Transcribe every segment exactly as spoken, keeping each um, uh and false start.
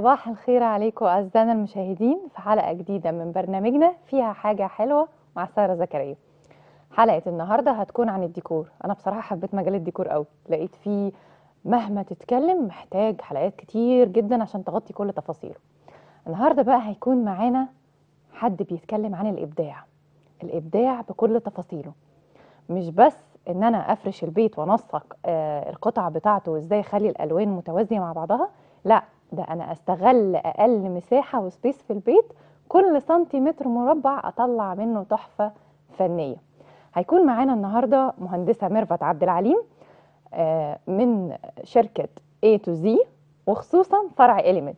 صباح الخير عليكم أعزائنا المشاهدين في حلقة جديدة من برنامجنا فيها حاجة حلوة مع سارة زكريا. حلقة النهاردة هتكون عن الديكور. أنا بصراحة حبيت مجال الديكور قوي، لقيت فيه مهما تتكلم محتاج حلقات كتير جدا عشان تغطي كل تفاصيله. النهاردة بقى هيكون معانا حد بيتكلم عن الإبداع الإبداع بكل تفاصيله، مش بس إن أنا أفرش البيت وأنسق القطع بتاعته وإزاي أخلي الألوان متوازية مع بعضها، لأ ده أنا أستغل أقل مساحة وسبيس في البيت، كل سنتيمتر مربع أطلع منه تحفة فنية. هيكون معانا النهاردة مهندسة ميرفت عبد العليم من شركة اي تو زي وخصوصا فرع اليمنت.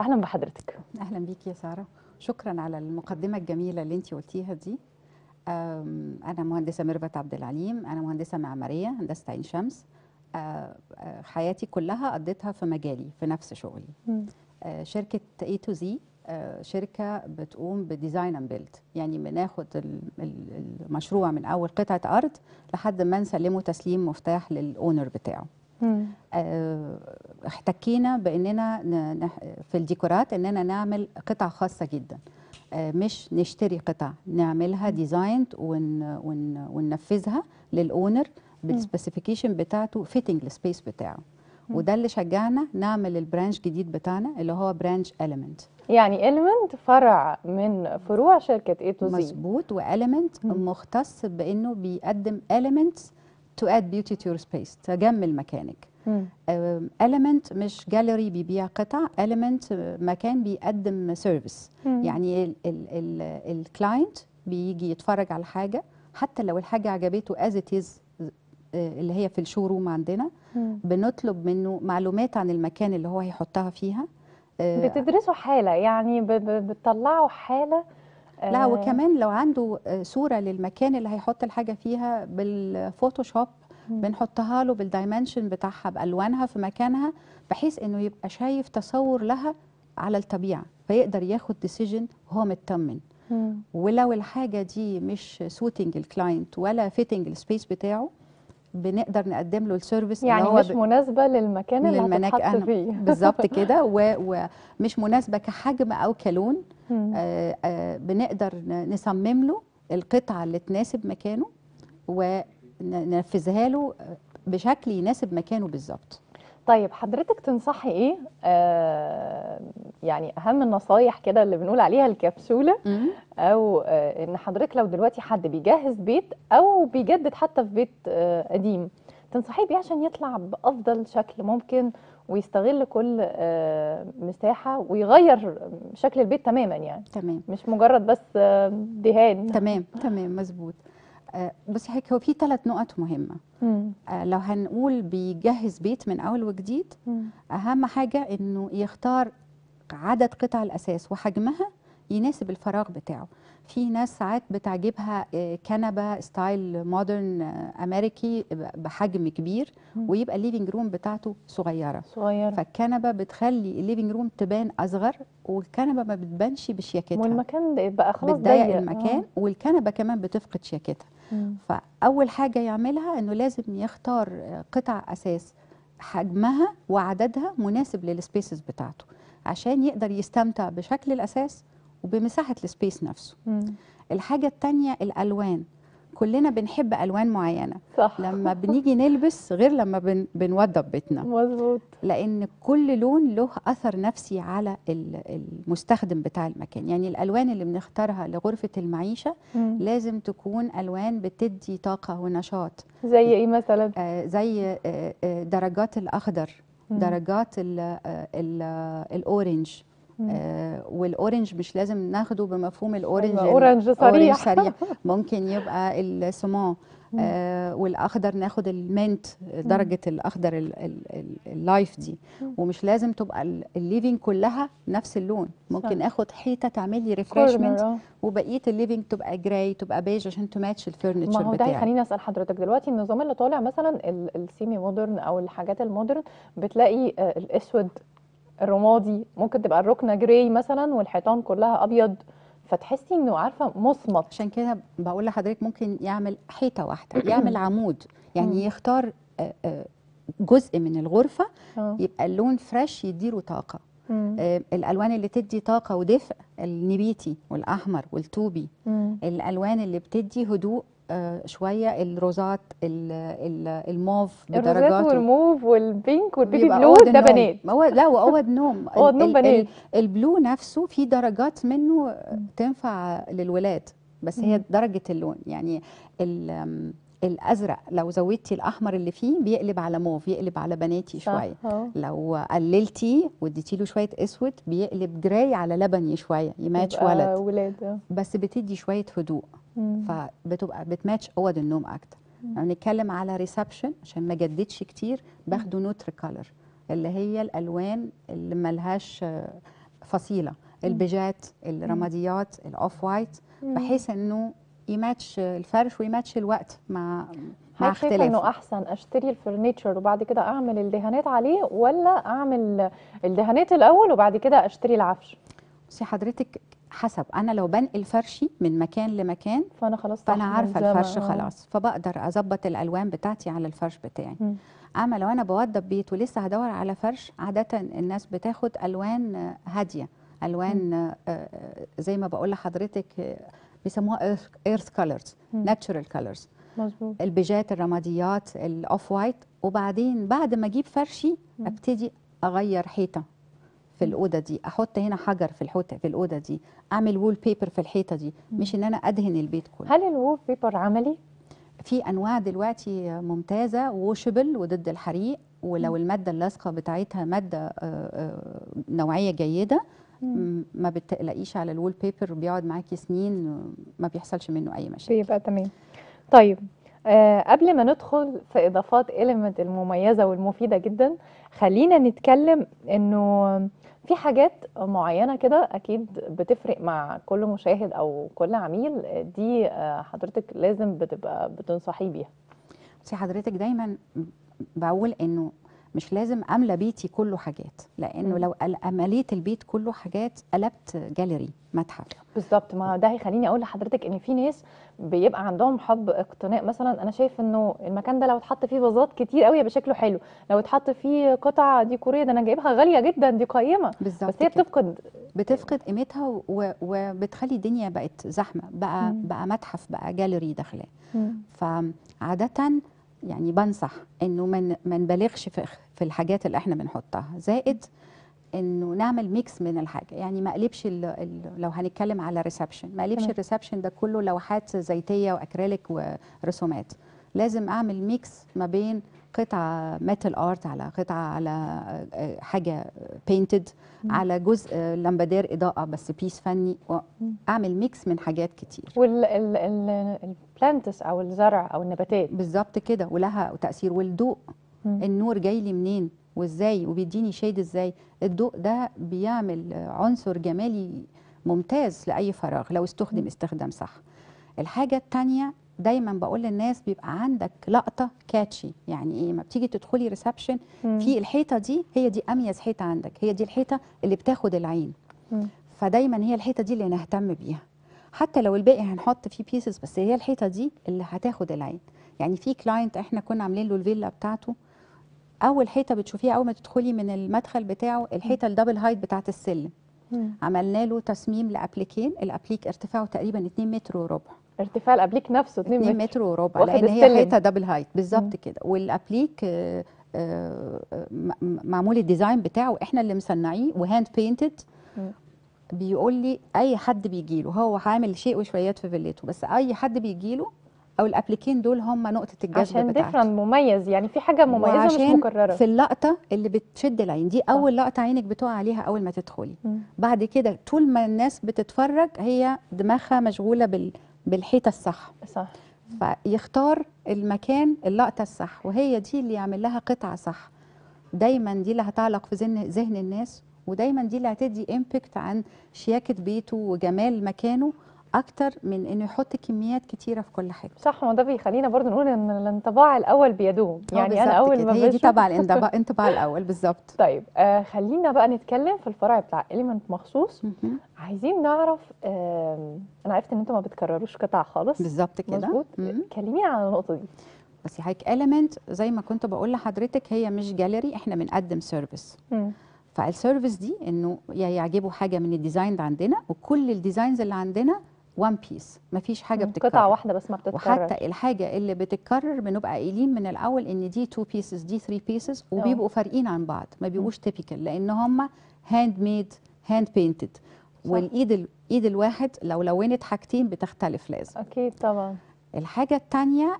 أهلا بحضرتك. أهلا بيك يا سارة، شكرا على المقدمة الجميلة اللي انت قلتيها دي. أنا مهندسة ميرفت عبد العليم، أنا مهندسة معمارية هندسة عين شمس. حياتي كلها قضيتها في مجالي في نفس شغلي. م. شركة اي تو زي شركة بتقوم بديزاين اند بيلد، يعني بناخد المشروع من أول قطعة أرض لحد ما نسلمه تسليم مفتاح للأونر بتاعه. م. احتكينا بأننا في الديكورات أننا نعمل قطع خاصة جدا، مش نشتري قطع، نعملها ديزاين وننفذها للأونر بالسبيسيفيكيشن بتاعته فيتنج السبيس بتاعه. مم. وده اللي شجعنا نعمل البرانش جديد بتاعنا اللي هو برانش اليمنت. يعني اليمنت فرع من فروع شركه اي تو زي. مظبوط، واليمنت مختص بانه بيقدم اليمنتس تو اد بيوتي تو يور سبيس، تجمل مكانك. اليمنت مش جاليري بيبيع قطع، اليمنت مكان بيقدم سيرفيس، يعني الكلاينت بيجي يتفرج على حاجه حتى لو الحاجه عجبته از ات از اللي هي في الشوروم عندنا. مم. بنطلب منه معلومات عن المكان اللي هو هيحطها فيها. بتدرسوا حاله، يعني بتطلعوا حاله. لا، وكمان لو عنده صوره للمكان اللي هيحط الحاجه فيها بالفوتوشوب بنحطها له بالدايمنشن بتاعها بالوانها في مكانها، بحيث انه يبقى شايف تصور لها على الطبيعه فيقدر ياخد ديسيجن وهو مطمن. ولو الحاجه دي مش سوتنج الكلاينت ولا فيتنج السبيس بتاعه بنقدر نقدم له السيرفيس، يعني اللي هو مش مناسبه للمكان اللي هتتحط فيه بالظبط كده، ومش مناسبه كحجم او كلون. آآ آآ بنقدر نصمم له القطعه اللي تناسب مكانه وننفذها له بشكل يناسب مكانه بالظبط. طيب حضرتك تنصحي ايه؟ آه يعني اهم النصايح كده اللي بنقول عليها الكبسوله، او آه ان حضرتك لو دلوقتي حد بيجهز بيت او بيجدد حتى في بيت آه قديم، تنصحيه بيه عشان يطلع بافضل شكل ممكن ويستغل كل آه مساحه ويغير شكل البيت تماما، يعني تمام مش مجرد بس آه دهان. تمام تمام مظبوط. بس هيك هو في ثلاث نقط مهمه. مم. لو هنقول بيجهز بيت من اول وجديد، مم. اهم حاجه انه يختار عدد قطع الاساس وحجمها يناسب الفراغ بتاعه. في ناس ساعات بتعجبها كنبه ستايل مودرن امريكي بحجم كبير، مم. ويبقى الليفنج روم بتاعته صغيره صغيره، فالكنبه بتخلي الليفنج روم تبان اصغر والكنبه ما بتبانش بشياكتها، والمكان بقى خلاص بتضيق المكان. مم. والكنبه كمان بتفقد شياكتها. مم. فاول حاجه يعملها انه لازم يختار قطع اساس حجمها وعددها مناسب للسبيسز بتاعته عشان يقدر يستمتع بشكل الاساس وبمساحه السبيس نفسه. مم. الحاجه الثانيه الالوان، كلنا بنحب الوان معينه، صح. لما بنيجي نلبس غير لما بن بنوضب بيتنا. مظبوط، لان كل لون له اثر نفسي على المستخدم بتاع المكان، يعني الالوان اللي بنختارها لغرفه المعيشه مم. لازم تكون الوان بتدي طاقه ونشاط. زي ايه مثلا؟ آه زي آه آه درجات الاخضر، مم. درجات الاورنج. آه والاورنج مش لازم ناخده بمفهوم الاورنج اورنج صريح، صريح. ممكن يبقى السمان. آه والاخضر ناخد المنت، درجه الاخضر اللايف دي. مم. ومش لازم تبقى الليفينج كلها نفس اللون، ممكن صح. اخد حيطه تعمل لي ريفرشمنت وبقيه الليفينج تبقى جراي تبقى بيج عشان تماتش الفرنتشر بتاعي. ما هو ده هيخليني اسال حضرتك دلوقتي، النظام اللي طالع مثلا السيمي مودرن او الحاجات المودرن بتلاقي الاسود الرمادي، ممكن تبقى الركنه جراي مثلا والحيطان كلها ابيض، فتحسي انه عارفه مصمت. عشان كده بقول لحضرتك ممكن يعمل حيطه واحده، يعمل عمود، يعني يختار جزء من الغرفه يبقى اللون فريش يديله طاقه. آه الالوان اللي تدي طاقه ودفء، النبيتي والاحمر والطوبي. مم. الالوان اللي بتدي هدوء آه شويه، الروزات، الموف بدرجاته، الروزات والموف والبينك والبيبي بلو ده بنات، لا واوض نوم اوض نوم بنات. البلو نفسه في درجات منه مم. تنفع للولاد، بس مم. هي درجه اللون يعني. الازرق لو زودتي الاحمر اللي فيه بيقلب على موف، يقلب على بناتي شويه. لو قللتي واديتي له شويه اسود بيقلب جراي على لبني شويه، يماتش ولد ولاد، بس بتدي شويه هدوء. مم. فبتبقى بتماتش اوض النوم اكتر. لو يعني نتكلم على ريسبشن عشان ما جددش كتير، باخده نوتر كلر اللي هي الالوان اللي ملهاش فصيله، البيجات، الرماديات، الاوف وايت، بحيث انه يماتش الفرش ويماتش الوقت مع مع اختلاف. انه احسن اشتري الفرنيتشر وبعد كده اعمل الدهانات عليه، ولا اعمل الدهانات الاول وبعد كده اشتري العفش؟ بصي حضرتك، حسب، انا لو بنقل فرشي من مكان لمكان فانا خلاص، فانا عارفه الفرش خلاص، فبقدر اظبط الالوان بتاعتي على الفرش بتاعي. م. اما لو انا بوضب بيت ولسه هدور على فرش، عاده الناس بتاخد الوان هاديه، الوان زي ما بقول لحضرتك بيسموها ايرث كلرز، ناتشرال كلرز، البيجات، الرماديات، الاوف وايت. وبعدين بعد ما اجيب فرشي ابتدي اغير حيطه في الاوضه دي، احط هنا حجر في الحوته في الاوضه دي، اعمل وول بيبر في الحيطه دي، مش ان انا ادهن البيت كله. هل الوول بيبر عملي؟ في انواع دلوقتي ممتازه، ووشبل وضد الحريق، ولو الماده اللاصقه بتاعتها ماده نوعيه جيده ما بتقلقيش على الوول بيبر، بيقعد معاكي سنين ما بيحصلش منه اي مشاكل، بيبقى تمام. طيب آه قبل ما ندخل في اضافات اليمنت المميزه والمفيده جدا، خلينا نتكلم انه في حاجات معينه كده اكيد بتفرق مع كل مشاهد او كل عميل، دي آه حضرتك لازم بتبقى بتنصحي بيها. بصي حضرتك، دايما بقول انه مش لازم املى بيتي كله حاجات، لانه لو مليت البيت كله حاجات قلبت جاليري، متحف. بالظبط، ما ده هيخليني اقول لحضرتك ان في ناس بيبقى عندهم حب اقتناء، مثلا انا شايف انه المكان ده لو اتحط فيه فازات كتير قوي هيبقى شكله حلو، لو اتحط فيه قطع ديكوريه ده انا جايبها غاليه جدا دي قيمه، بس هي بتفقد بتفقد قيمتها وبتخلي الدنيا بقت زحمه، بقى مم. بقى متحف، بقى جاليري داخلاه. فعاده يعني بنصح انه من ما نبالغش في في الحاجات اللي احنا بنحطها، زائد انه نعمل ميكس من الحاجه، يعني ما اقلبش ال ال لو هنتكلم على ريسبشن، ما اقلبش الريسبشن ده كله لوحات زيتيه واكريليك ورسومات، لازم اعمل ميكس ما بين قطعه ميتال ارت على قطعه على حاجه بينتد على جزء لمبادير اضاءه بس بيس فني، اعمل ميكس من حاجات كتير. والبلانتس او الزرع او النباتات بالظبط كده، ولها تاثير، والضوء النور جاي لي منين وازاي وبيديني شيد ازاي، الضوء ده بيعمل عنصر جمالي ممتاز لاي فراغ لو استخدم استخدام صح. الحاجه الثانيه دايما بقول للناس بيبقى عندك لقطه كاتشي، يعني ايه؟ ما بتيجي تدخلي ريسبشن في الحيطه دي، هي دي اميز حيطه عندك، هي دي الحيطه اللي بتاخد العين، م. فدايما هي الحيطه دي اللي نهتم بيها، حتى لو الباقي هنحط فيه بيسز، بس هي الحيطه دي اللي هتاخد العين. يعني في كلاينت احنا كنا عاملين له الفيلا بتاعته، اول حيطه بتشوفيها اول ما تدخلي من المدخل بتاعه الحيطه الدبل هايت بتاعه السلم، م. عملنا له تصميم لابليكين، الابليك ارتفاعه تقريبا اتنين متر وربع، ارتفاع الابليك نفسه اتنين متر وربع، لان هي حته دبل هايت بالظبط كده، والابليك آآ آآ معمول الديزاين بتاعه احنا اللي مصنعيه وهاند بينتد. بيقول لي اي حد بيجي له، هو عامل شيء وشويات في فيلته، بس اي حد بيجي له، او الابليكين دول هم نقطه الجذب بتاعته، عشان ديفرنت مميز، يعني في حاجه مميزه مش مكرره في اللقطه اللي بتشد العين دي، اول صح. لقطه عينك بتقع عليها اول ما تدخلي، م. بعد كده طول ما الناس بتتفرج هي دماغها مشغوله بال بالحيطه الصح، صح، فيختار المكان اللقطه الصح، وهي دي اللي يعمل لها قطعه صح. دايما دي اللي هتعلق في ذهن ذهن الناس، ودايما دي اللي هتدي امباكت عن شياكه بيته وجمال مكانه، اكتر من انه يحط كميات كتيره في كل حاجه. صح، وده بيخلينا برضو نقول ان الانطباع الاول بيدوم، يعني انا اول ما هي دي تبع الانطباع الاول بالظبط. طيب آه خلينا بقى نتكلم في الفرع بتاع اليمنت مخصوص. عايزين نعرف آه انا عرفت ان انتوا ما بتكرروش قطع خالص بالظبط كده، مظبوط، كلمينا على النقطه دي. بس حضرتك اليمنت زي ما كنت بقول لحضرتك هي مش جاليري، احنا بنقدم سيرفيس، فالسيرفيس دي انه يعجبه حاجه من الديزاين عندنا، وكل الديزاينز اللي عندنا وان بيس، مفيش حاجه بتتكرر، قطعه واحده بس ما بتتكرر. وحتى الحاجه اللي بتتكرر بنبقى قايلين من الاول ان دي تو بيسز، دي ثري بيسز، وبيبقوا فارقين عن بعض، ما بيبقوش تيبيكال، لان هم هاند ميد هاند بينتد، والايد ايد الواحد لو لونت حاجتين بتختلف لازم. اكيد طبعا. الحاجه الثانيه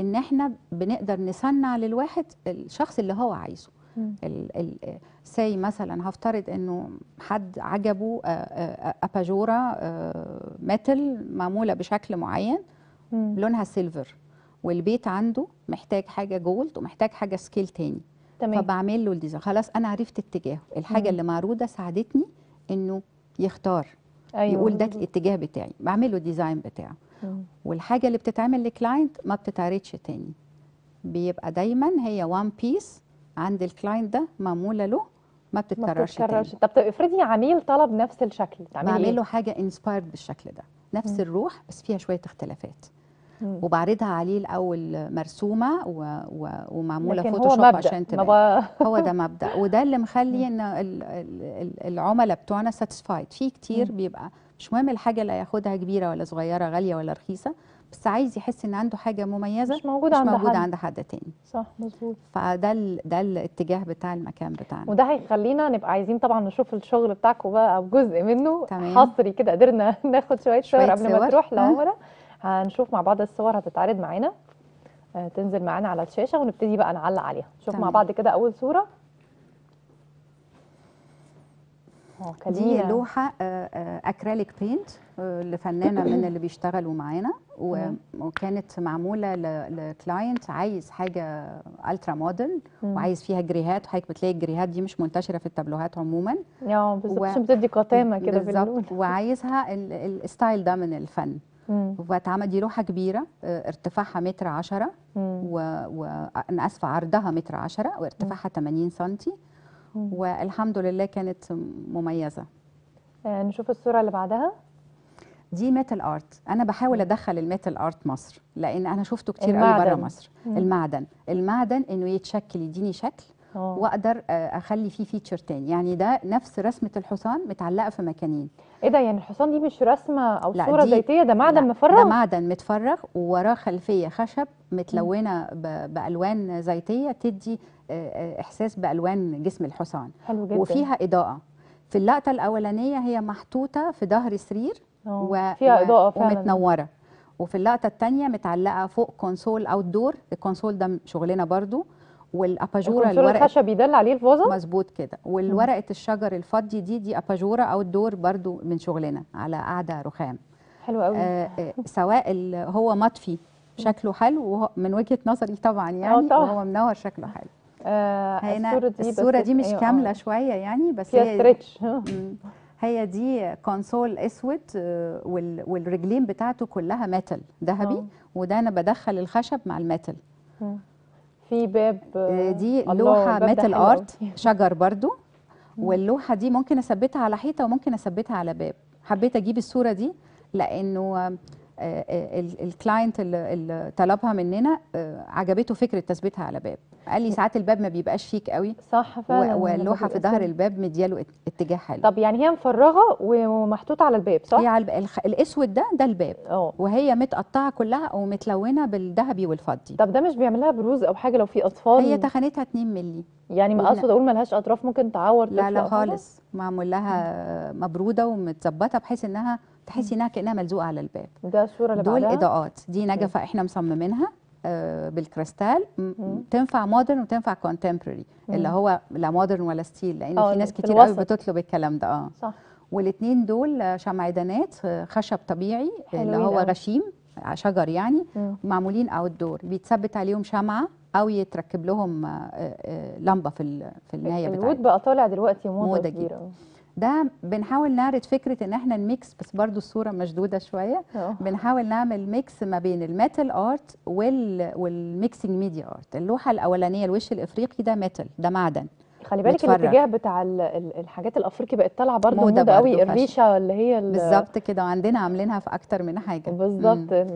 ان احنا بنقدر نصنع للواحد الشخص اللي هو عايزه. ساي مثلا هفترض انه حد عجبه اباجوره ميتل معموله بشكل معين مم. لونها سيلفر، والبيت عنده محتاج حاجه جولد ومحتاج حاجه سكيل تاني، تمام. فبعمل له الديزاين، خلاص انا عرفت اتجاهه، الحاجه مم. اللي معروضه ساعدتني انه يختار، أيوة. يقول ده الاتجاه بتاعي، بعمل له الديزاين بتاعه. مم. والحاجه اللي بتتعمل لكلاينت ما بتتعرضش تاني، بيبقى دايما هي وان بيس عند الكلاينت ده معموله له، ما بتتكررش ما بتتكررش تاني. طب افرضي عميل طلب نفس الشكل، تعملي ايه؟ بعمل له حاجه انسبايرد بالشكل ده، نفس مم. الروح بس فيها شويه اختلافات، مم. وبعرضها عليه الاول مرسومه و... و... ومعموله فوتوشوب عشان تبقى مبقى... هو ده مبدا، وده اللي مخلي ان ال... ال... العملاء بتوعنا ساتسفايد. في كتير مم. بيبقى مش مهم الحاجه اللي هياخدها كبيره ولا صغيره، غاليه ولا رخيصه، بس عايز يحس ان عنده حاجه مميزه مش موجوده, مش موجودة عند, حد. عند حد تاني. صح، مظبوط. فده ال... ده الاتجاه بتاع المكان بتاعنا، وده هيخلينا نبقى عايزين طبعا نشوف الشغل بتاعكم بقى او جزء منه، تمام. حصري كده، قدرنا ناخد شويه صور قبل ما تروح لعملاء، هنشوف مع بعض الصور هتتعرض معانا، تنزل معانا على الشاشه ونبتدي بقى نعلق عليها. نشوف مع بعض كده اول صوره. دي لوحه اكريليك بينت لفنانه من اللي بيشتغلوا معانا، وكانت معموله لكلاينت عايز حاجه الترا مودرن وعايز فيها جريهات، وحضرتك بتلاقي الجريهات دي مش منتشره في التابلوهات عموما، اه بالظبط، عشان بتدي قتامه كده باللون، وعايزها الستايل ده من الفن. واتعمل دي لوحه كبيره ارتفاعها متر عشرة، وانا اسفه عرضها متر عشرة وارتفاعها ثمانين سنتي، والحمد لله كانت مميزه. نشوف الصوره اللي بعدها. دي ميتال ارت، انا بحاول ادخل الميتال ارت مصر، لان انا شفته كتير قوي بره مصر. مم. المعدن المعدن انه يتشكل، يديني شكل أوه. واقدر اخلي فيه فيتشر تاني، يعني ده نفس رسمه الحصان متعلقه في مكانين. ايه ده يعني الحصان دي مش رسمه او صوره زيتيه، ده معدن مفرغ؟ ده معدن متفرغ ووراه خلفيه خشب متلونه بالوان زيتيه تدي احساس بالوان جسم الحصان. حلو جدا. وفيها اضاءه، في اللقطه الاولانيه هي محطوطه في ظهر سرير و... فيها اضاءه فعلا ومتنوره، وفي اللقطه الثانيه متعلقه فوق كونسول اوت دور، الكونسول ده شغلنا برضو، والاباجوره الورق الخشبي ده اللي عليه الفوزه، مظبوط كده، والورقه الشجر الفضي دي دي اباجوره اوت دور برضو من شغلنا على قاعده رخام. حلو قوي. آه آه سواء هو مطفي شكله حلو من وجهه نظري طبعا، يعني هو منور شكله حلو. آه الصورة دي الصورة دي مش أيوة كاملة آه. شوية يعني، بس هي ستريتش. هي دي كونسول اسود والرجلين بتاعته كلها ميتال ذهبي، آه. وده انا بدخل الخشب مع الميتال. آه. في باب آه دي لوحة ميتال ارت شجر برضو، واللوحة دي ممكن اثبتها على حيطة وممكن اثبتها على باب. حبيت اجيب الصورة دي لانه الكلاينت اللي طلبها مننا عجبته فكره تثبيتها على باب، قال لي ساعات الباب ما بيبقاش شيك قوي. صح فعلا. واللوحه في ظهر الباب مدياله اتجاه حلو. طب يعني هي مفرغه ومحطوطه على الباب، صح؟ هي على الخ... الاسود ده ده الباب، أوه. وهي متقطعه كلها ومتلونه بالذهبي والفضي. طب ده مش بيعملها بروز او حاجه لو في اطفال؟ هي تخانتها اتنين مللي، يعني ما اقصد اقول ملهاش اطراف ممكن تعور. لا لا خالص، معمول لها مبروده ومتظبطه بحيث انها تحسي انها كانها ملزوقه على الباب. ده الصوره اللي بعدها. دول اضاءات، دي نجفه احنا مصممينها آه بالكريستال، تنفع مودرن وتنفع كونتمبرري، اللي هو لا مودرن ولا ستيل، لان في ناس كتير قوي بتطلب الكلام ده. اه صح. والاثنين دول شمعدانات خشب طبيعي اللي هو أوي. غشيم شجر يعني، مم. معمولين اوت دور، بيتثبت عليهم شمعه او يتركب لهم آه آه لمبه في في النهايه بتاعتها. الوود بقى طالع دلوقتي موضه كبيره. ده بنحاول نعرض فكره ان احنا نميكس، بس برضو الصوره مشدوده شويه. أوه. بنحاول نعمل ميكس ما بين الميتال ارت وال والميكسنج ميديا ارت. اللوحه الاولانيه الوش الافريقي ده ميتال، ده معدن. خلي بالك الاتجاه بتاع الحاجات الافريقي بقت طالعه برضو موضه قوي، الريشه اللي هي بالظبط كده، وعندنا عاملينها في اكتر من حاجه بالظبط.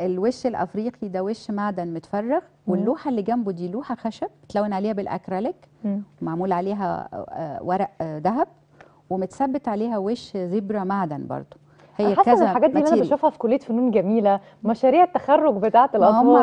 الوش الافريقي ده وش معدن متفرغ، واللوحه اللي جنبه دي لوحه خشب متلون عليها بالاكريليك ومعمول عليها ورق ذهب ومتثبت عليها وش زبره معدن برضه. هي حسب كذا الحاجات دي اللي انا بشوفها في كليه فنون جميله، مشاريع التخرج بتاعه الاطفال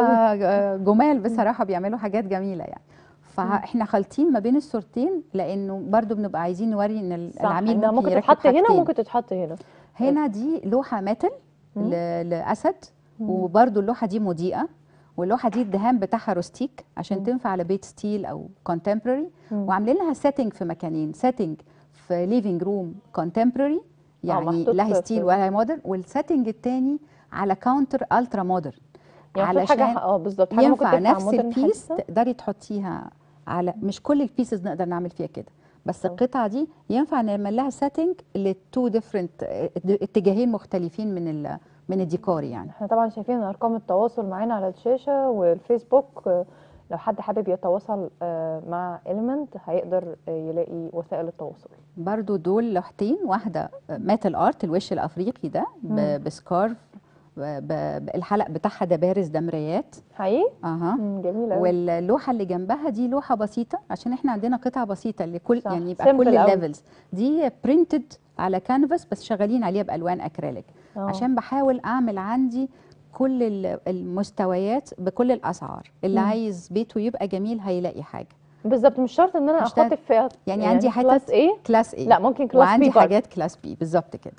هم جمال بصراحه بيعملوا حاجات جميله يعني. فاحنا خالطين ما بين الصورتين لانه برضو بنبقى عايزين نوري ان العميل ممكن, ممكن تتحط هنا وممكن تتحط هنا. هنا دي لوحه ماتل لاسد، وبرضو اللوحه دي مضيئه، واللوحه دي الدهان بتاعها روستيك عشان مم. تنفع على بيت ستيل او كونتمبرري، وعاملين لها سيتنج في مكانين، سيتنج في ليفنج روم كونتمبرري يعني لا هي ستيل ولا هي مودرن، والسيتنج الثاني على كاونتر الترا مودرن يعني علشان اه بالظبط حاجه ينفع نفس البيس تقدري تحطيها على، مش كل البيسز نقدر نعمل فيها كده، بس القطعه دي ينفع نعمل لها سيتنج لتو ديفرنت اتجاهين مختلفين من ال من الديكور يعني. احنا طبعا شايفين ارقام التواصل معانا على الشاشه والفيسبوك، لو حد حابب يتواصل مع اليمنت هيقدر يلاقي وسائل التواصل. برضو دول لوحتين، واحده ماتل ارت الوش الافريقي ده بسكارف الحلق بتاعها ده بارز، ده مرايات حقيقي اها جميله. واللوحه اللي جنبها دي لوحه بسيطه عشان احنا عندنا قطع بسيطه لكل يعني يبقى كل الليفلز دي برينتد على كانفاس بس شغالين عليها بالوان اكريليك عشان بحاول اعمل عندي كل المستويات بكل الاسعار اللي مم. عايز بيته يبقى جميل هيلاقي حاجه بالظبط. مش شرط ان انا اخاطب فئات يعني, يعني عندي حاجات كلاس ايه، لا ممكن كلاس بي، وعندي حاجات كلاس بي بالظبط كده.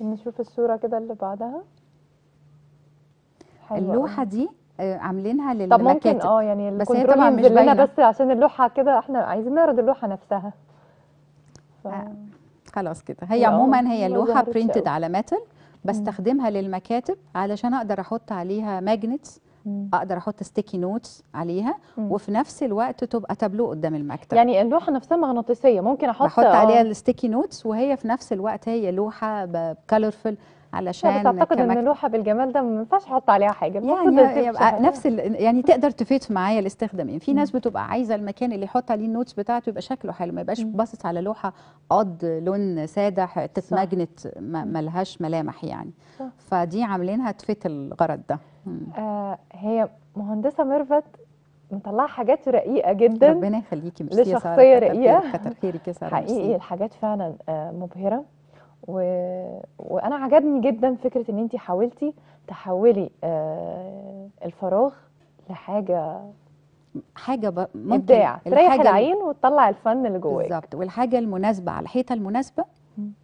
نشوف الصوره كده اللي بعدها. اللوحه دي عاملينها للمكاتب. طب ممكن اه يعني بس هي طبعا مش باينه بس عشان اللوحه كده احنا عايزين نعرض اللوحه نفسها ف... آه. خلاص كده. هي عموما هي اللوحه برينتد على ماتل بستخدمها للمكاتب علشان اقدر احط عليها ماجنتس، اقدر احط ستيكي نوتس عليها، وفي نفس الوقت تبقى تابلو قدام المكتب. يعني اللوحه نفسها مغناطيسيه ممكن احط احط عليها الستيكي نوتس وهي في نفس الوقت هي لوحه بكالرفل علشان اعتقد ان اللوحه بالجمال ده ما ينفعش احط عليها حاجه يعني يبقى نفس يعني تقدر تفيد معايا الاستخدامين. في ناس بتبقى عايزه المكان اللي يحط عليه النوتس بتاعته يبقى شكله حلو، ما يبقاش باصص على لوحه قض لون ساده حته ماجنت ملهاش ملامح يعني. فدي عاملينها تفيد الغرض ده. آه هي مهندسه ميرفت مطلعه حاجات رقيقه جدا، ربنا يخليكي. ميرسي يا ساره، شخصيه رقيقه كتر خيرك يا ساره، حقيقي الحاجات فعلا مبهره. و... وانا عجبني جدا فكره ان انت حاولتي تحولي آه الفراغ لحاجه حاجه ب... ابداع تريح العين وتطلع الفن اللي جواك بالظبط، والحاجه المناسبه على الحيطه المناسبه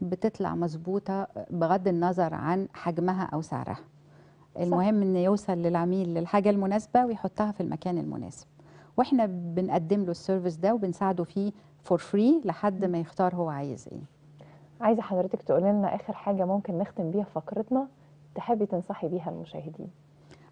بتطلع مظبوطه بغض النظر عن حجمها او سعرها. المهم ان يوصل للعميل للحاجه المناسبه ويحطها في المكان المناسب، واحنا بنقدم له السيرفيس ده وبنساعده فيه فور فري لحد ما يختار هو عايز ايه. عايزه حضرتك تقولي لنا اخر حاجه ممكن نختم بيها فقرتنا تحبي تنصحي بيها المشاهدين.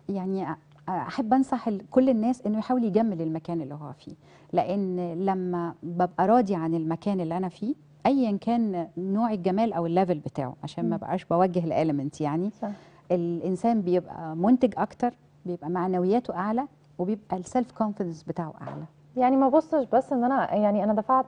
يعني احب انصح كل الناس انه يحاول يجمل المكان اللي هو فيه، لان لما ببقى راضي عن المكان اللي انا فيه ايا كان نوع الجمال او الليفل بتاعه عشان ما بقاش بوجه الاليمنت يعني صح. الانسان بيبقى منتج اكتر، بيبقى معنوياته اعلى، وبيبقى السيلف كونفيدنس بتاعه اعلى. يعني ما بصش بس ان انا يعني انا دفعت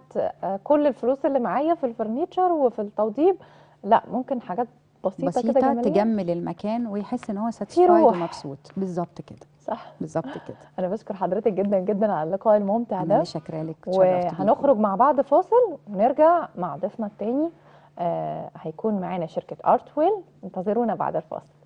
كل الفلوس اللي معايا في الفرنيتشر وفي التوضيب، لا ممكن حاجات بسيطه بسيطه كده تجمل المكان ويحس ان هو ساتيسفايد ومبسوط. بالظبط كده صح بالظبط كده. انا بشكر حضرتك جدا جدا على اللقاء الممتع ده. انا شاكره لك، وهنخرج مع بعض فاصل ونرجع مع ضيفنا الثاني آه هيكون معانا شركه ارت ويل. انتظرونا بعد الفاصل.